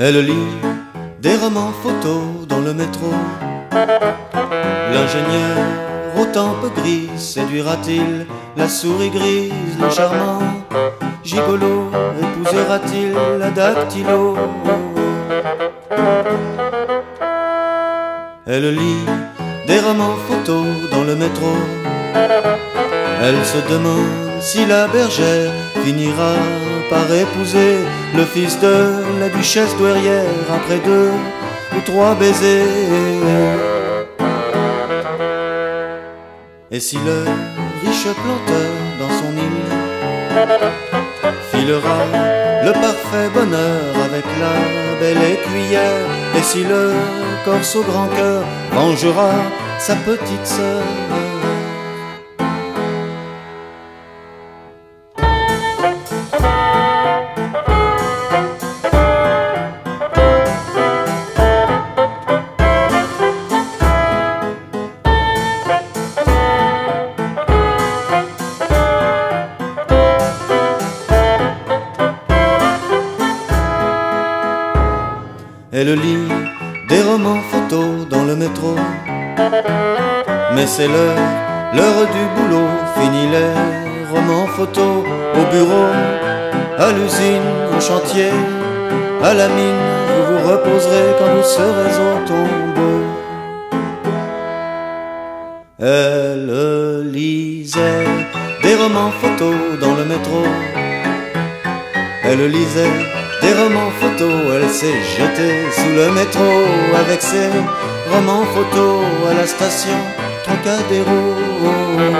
Elle lit des romans photos dans le métro. L'ingénieur aux tempes grises séduira-t-il la souris grise, le charmant gigolo épousera-t-il la dactylo? Elle lit des romans photos dans le métro. Elle se demande si la bergère finira par épouser le fils de la duchesse douairière après 2 ou 3 baisers. Et si le riche planteur dans son île filera le parfait bonheur avec la belle écuyère? Et si le corse au grand cœur vengera sa petite sœur? Elle lit des romans photos dans le métro. Mais c'est l'heure du boulot. Fini les romans photos au bureau, à l'usine, au chantier, à la mine. Vous vous reposerez quand vous serez au tombeau. Elle lisait des romans photos dans le métro. Elle lisait des romans photos, elle s'est jetée sous le métro avec ses romans photos à la station Trocadéro.